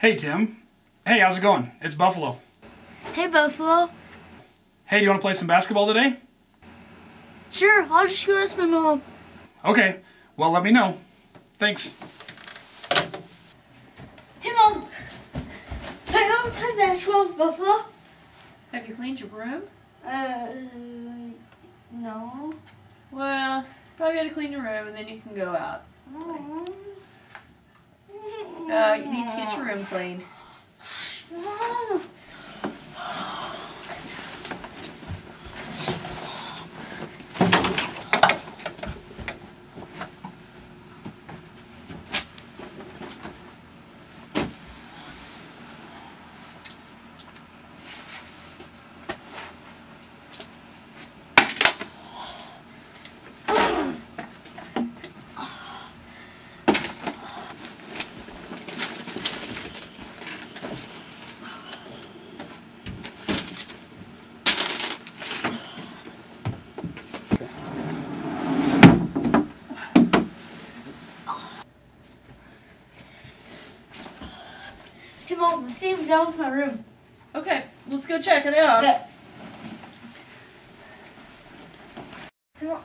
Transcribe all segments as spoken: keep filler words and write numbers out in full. Hey, Tim. Hey, how's it going? It's Buffalo. Hey, Buffalo. Hey, do you want to play some basketball today? Sure, I'll just go ask my mom. Okay, well, let me know. Thanks. Hey, Mom. Do I want to play basketball with Buffalo? Have you cleaned your room? Uh, no. Well, probably got to clean your room and then you can go out. Oh. Uh, you need to get your room cleaned. Gosh, Mom. Hey, Mom, let's see if I'm down with my room. Okay, let's go check it out. Yeah. Hey, Mom.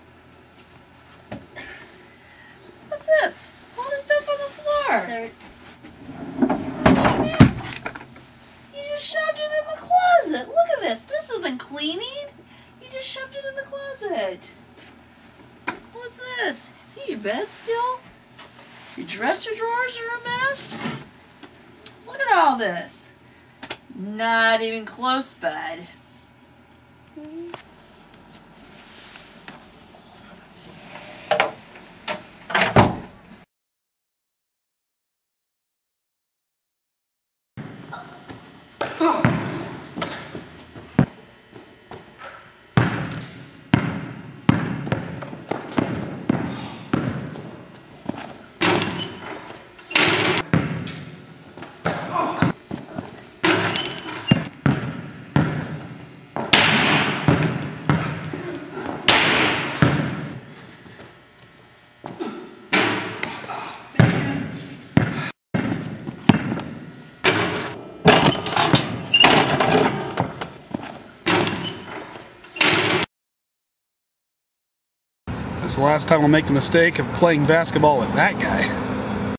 What's this? All this stuff on the floor. Sorry. You just shoved it in the closet. Look at this. This isn't cleaning. You just shoved it in the closet. What's this? See your bed still? Your dresser drawers are a mess. Look at all this. Not even close, bud. Mm-hmm. It's the last time I'll make the mistake of playing basketball with that guy.